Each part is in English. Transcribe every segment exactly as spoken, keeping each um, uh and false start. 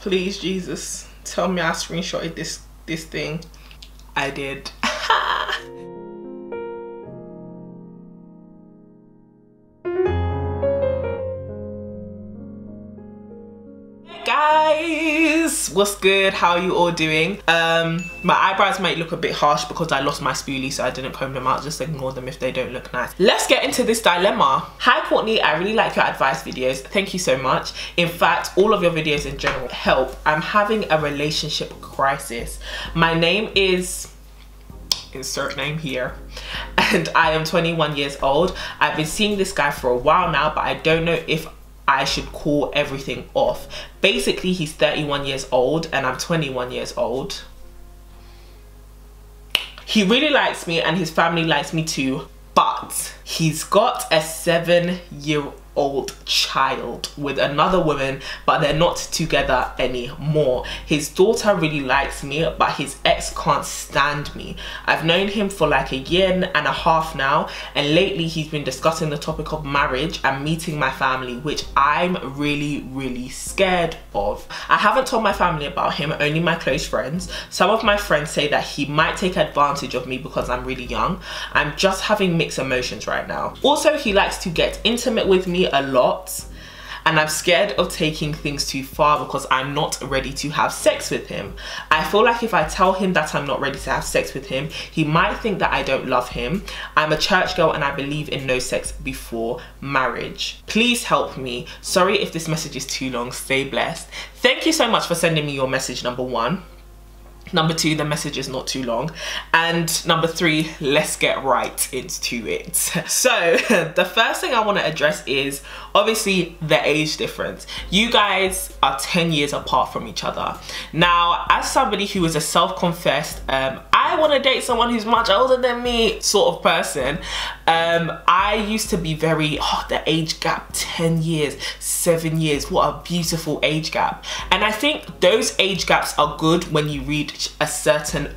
Please, Jesus, tell me I screenshotted this this thing. I did. What's good? How are you all doing? Um my eyebrows might look a bit harsh because I lost my spoolie, so I didn't comb them out. Just ignore them if they don't look nice. Let's get into this dilemma. Hi Courtney, I really like your advice videos. Thank you so much. In fact, all of your videos in general help. I'm having a relationship crisis. My name is insert name here, and I am twenty-one years old. I've been seeing this guy for a while now, but I don't know if I should call everything off. Basically, he's thirty-one years old and I'm twenty-one years old. He really likes me and his family likes me too, but he's got a seven-year-old child with another woman, but they're not together anymore. His daughter really likes me, but his ex can't stand me. I've known him for like a year and a half now, and lately he's been discussing the topic of marriage and meeting my family, which I'm really really scared of. I haven't told my family about him, only my close friends. Some of my friends say that he might take advantage of me because I'm really young. I'm just having mixed emotions right now. Also, he likes to get intimate with me a lot, and I'm scared of taking things too far because I'm not ready to have sex with him. I feel like if I tell him that I'm not ready to have sex with him, he might think that I don't love him. I'm a church girl and I believe in no sex before marriage. Please help me. Sorry if this message is too long. Stay blessed. Thank you so much for sending me your message, number one. Number two, the message is not too long. And number three, let's get right into it. So the first thing I want to address is obviously the age difference. You guys are ten years apart from each other. Now, as somebody who is a self-confessed, um, I want to date someone who's much older than me sort of person, um, I used to be very, oh, the age gap, ten years, seven years, what a beautiful age gap. And I think those age gaps are good when you read a certain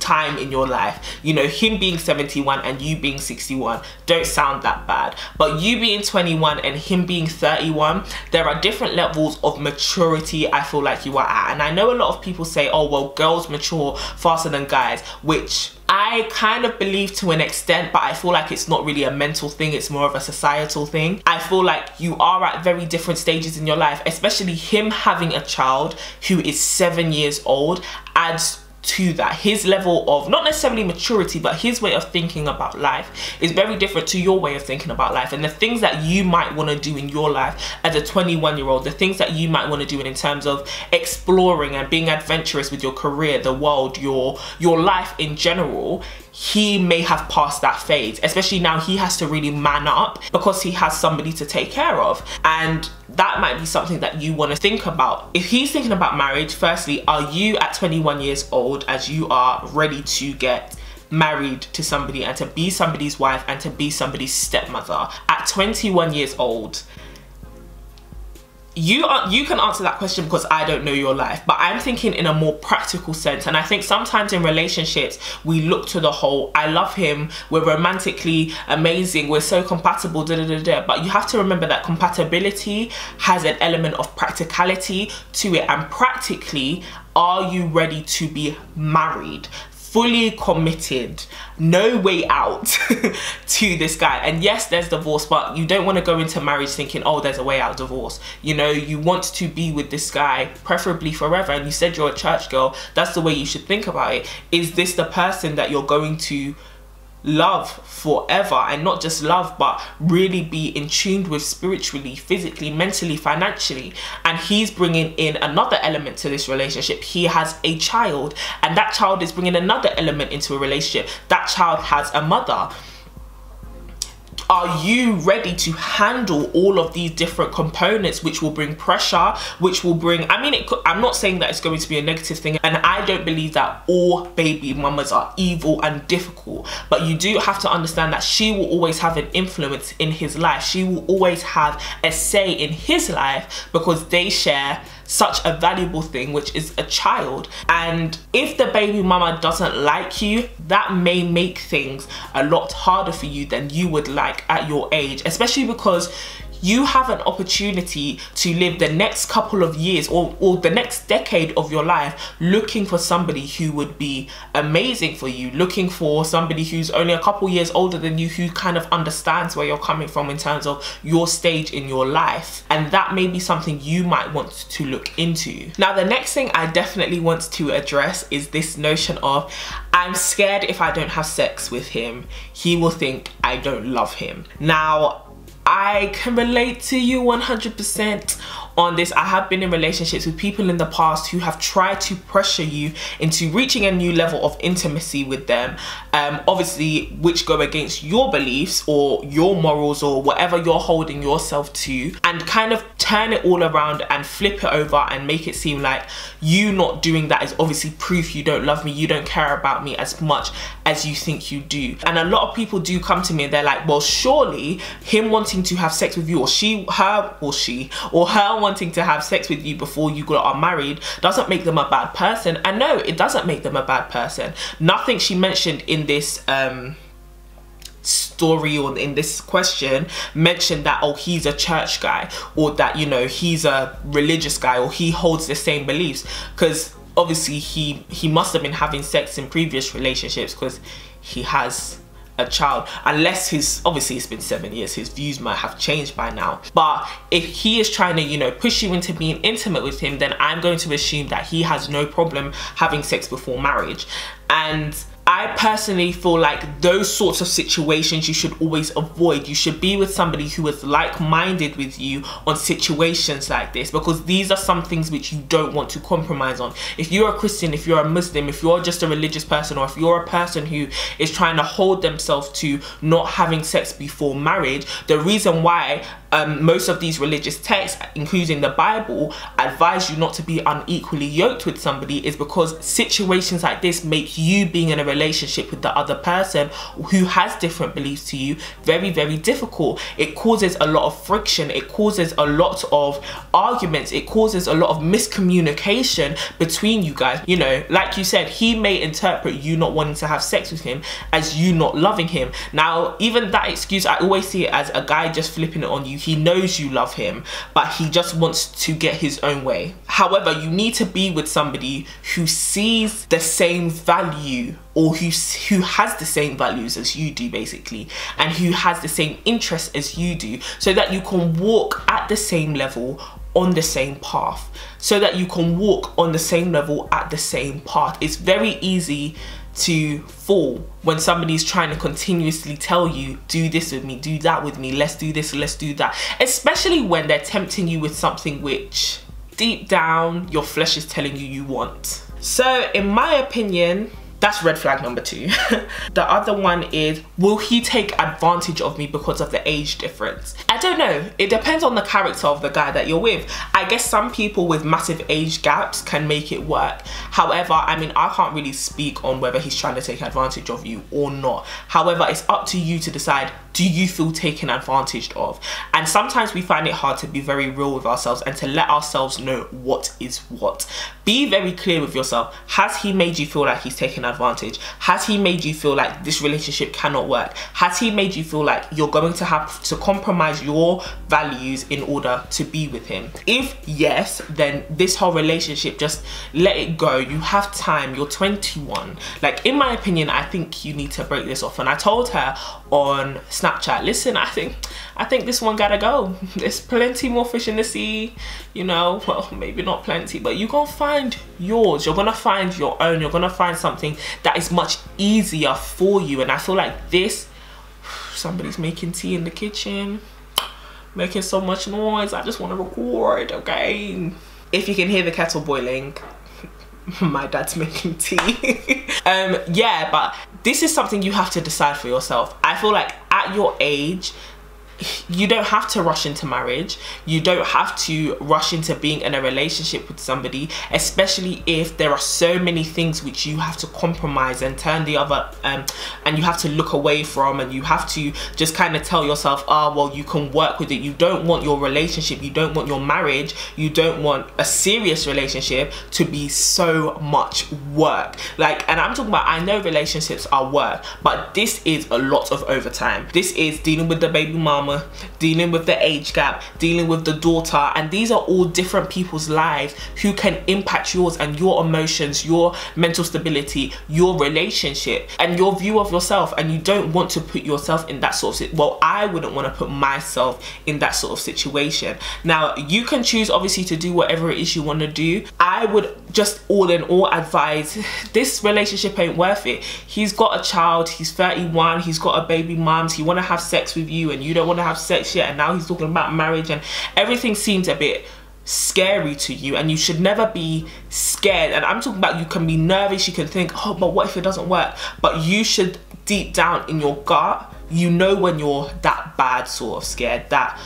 time in your life. You know, him being seventy-one and you being sixty-one don't sound that bad, but you being twenty-one and him being thirty-one, there are different levels of maturity I feel like you are at. And I know a lot of people say, oh well, girls mature faster than guys, which I kind of believe to an extent, but I feel like it's not really a mental thing, it's more of a societal thing. I feel like you are at very different stages in your life, especially him having a child who is seven years old adds to that. His level of not necessarily maturity, but his way of thinking about life is very different to your way of thinking about life, and the things that you might want to do in your life as a twenty-one year old, the things that you might want to do in terms of exploring and being adventurous with your career, the world, your your life in general, he may have passed that phase. Especially now, he has to really man up because he has somebody to take care of, and that might be something that you want to think about. If he's thinking about marriage, firstly, are you at twenty-one years old as you are ready to get married to somebody and to be somebody's wife and to be somebody's stepmother? At twenty-one years old, you are, you can answer that question because I don't know your life, but I'm thinking in a more practical sense. And I think sometimes in relationships we look to the whole, I love him, we're romantically amazing, we're so compatible, da da da da. But you have to remember that compatibility has an element of practicality to it, and practically, are you ready to be married? Fully committed, no way out to this guy. And yes, there's divorce, but you don't want to go into marriage thinking, oh, there's a way out, divorce. You know, you want to be with this guy preferably forever. And you said you're a church girl, that's the way you should think about it. Is this the person that you're going to love forever? And not just love, but really be in tune with spiritually, physically, mentally, financially. And he's bringing in another element to this relationship. He has a child, and that child is bringing another element into a relationship. That child has a mother. Are you ready to handle all of these different components, which will bring pressure, which will bring, I mean, it could, I'm not saying that it's going to be a negative thing, and I don't believe that all baby mamas are evil and difficult, but you do have to understand that she will always have an influence in his life. She will always have a say in his life because they share such a valuable thing, which is a child. And if the baby mama doesn't like you, that may make things a lot harder for you than you would like at your age, especially because you have an opportunity to live the next couple of years or, or the next decade of your life looking for somebody who would be amazing for you, looking for somebody who's only a couple years older than you, who kind of understands where you're coming from in terms of your stage in your life. And that may be something you might want to look into. Now, the next thing I definitely want to address is this notion of, I'm scared if I don't have sex with him, he will think I don't love him. Now, I can relate to you one hundred percent on this. I have been in relationships with people in the past who have tried to pressure you into reaching a new level of intimacy with them, um, obviously which go against your beliefs or your morals or whatever you're holding yourself to, and kind of turn it all around and flip it over and make it seem like you not doing that is obviously proof you don't love me, you don't care about me as much as you think you do. And a lot of people do come to me and they're like, well, surely him wanting to have sex with you, or she, her or she, or her wanting to have sex with you before you got married doesn't make them a bad person. And no, it doesn't make them a bad person. Nothing she mentioned in this um story or in this question mentioned that, oh, he's a church guy, or that, you know, he's a religious guy, or he holds the same beliefs, because obviously he he must have been having sex in previous relationships because he has a child, unless his, obviously it's been seven years, his views might have changed by now. But if he is trying to, you know, push you into being intimate with him, then I'm going to assume that he has no problem having sex before marriage. And I personally feel like those sorts of situations you should always avoid. You should be with somebody who is like-minded with you on situations like this, because these are some things which you don't want to compromise on. If you're a Christian, if you're a Muslim, if you're just a religious person, or if you're a person who is trying to hold themselves to not having sex before marriage, the reason why Um, most of these religious texts, including the Bible, advise you not to be unequally yoked with somebody is because situations like this make you being in a relationship with the other person who has different beliefs to you very, very difficult. It causes a lot of friction. It causes a lot of arguments. It causes a lot of miscommunication between you guys. You know, like you said, he may interpret you not wanting to have sex with him as you not loving him. Now, even that excuse, I always see it as a guy just flipping it on you. He knows you love him, but he just wants to get his own way. However, you need to be with somebody who sees the same value, or who, who has the same values as you do, basically, and who has the same interests as you do, so that you can walk at the same level on the same path, so that you can walk on the same level at the same path. It's very easy to fall when somebody's trying to continuously tell you, do this with me, do that with me, let's do this, let's do that, especially when they're tempting you with something which deep down your flesh is telling you you want. So in my opinion, that's red flag number two. The other one is, will he take advantage of me because of the age difference? I don't know. It depends on the character of the guy that you're with. I guess some people with massive age gaps can make it work. However, I mean, I can't really speak on whether he's trying to take advantage of you or not. However, it's up to you to decide, do you feel taken advantage of? And sometimes we find it hard to be very real with ourselves and to let ourselves know what is what. Be very clear with yourself. Has he made you feel like he's taken advantage? advantage? Has he made you feel like this relationship cannot work? Has he made you feel like you're going to have to compromise your values in order to be with him? If yes, then this whole relationship, just let it go. You have time. You're twenty-one. Like, in my opinion, I think you need to break this off. And I told her on Snapchat, listen, I think I think this one gotta go. There's plenty more fish in the sea, you know. Well, maybe not plenty, but you're gonna find yours. You're gonna find your own. You're gonna find something that is much easier for you. And I feel like this, somebody's making tea in the kitchen, making so much noise. I just want to record, okay? If you can hear the kettle boiling, my dad's making tea. Um, yeah, but this is something you have to decide for yourself. I feel like at your age, you don't have to rush into marriage. You don't have to rush into being in a relationship with somebody, especially if there are so many things which you have to compromise and turn the other, um, and you have to look away from, and you have to just kind of tell yourself, ah, oh, well, you can work with it. You don't want your relationship, you don't want your marriage, you don't want a serious relationship to be so much work. Like, and I'm talking about, I know relationships are work, but this is a lot of overtime. This is dealing with the baby mom, mama, dealing with the age gap, dealing with the daughter, and these are all different people's lives who can impact yours and your emotions, your mental stability, your relationship, and your view of yourself. And you don't want to put yourself in that sort of, well, I wouldn't want to put myself in that sort of situation. Now, you can choose obviously to do whatever it is you want to do. I would just all in all advise, this relationship ain't worth it. He's got a child, he's thirty-one, he's got a baby mom, he want to have sex with you and you don't want to have sex yet, and now he's talking about marriage, and everything seems a bit scary to you. And you should never be scared, and I'm talking about, you can be nervous, you can think, oh, but what if it doesn't work? But you should, deep down in your gut, you know when you're that bad sort of scared, that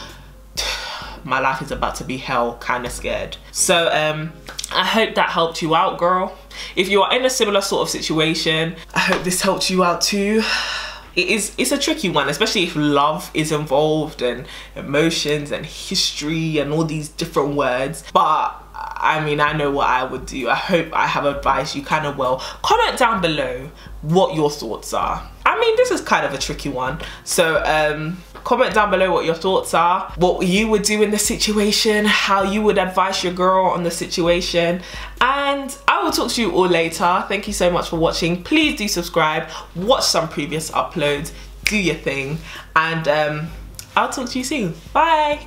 my life is about to be hell kind of scared. So um I hope that helped you out, girl. If you are in a similar sort of situation, I hope this helped you out too. It is, it's a tricky one, especially if love is involved and emotions and history and all these different words. But I mean, I know what I would do. I hope I have advised you kind of well. Comment down below what your thoughts are. I mean, this is kind of a tricky one. So um, comment down below what your thoughts are, what you would do in the situation, how you would advise your girl on the situation. And I will talk to you all later. Thank you so much for watching. Please do subscribe, watch some previous uploads, do your thing. And um, I'll talk to you soon. Bye.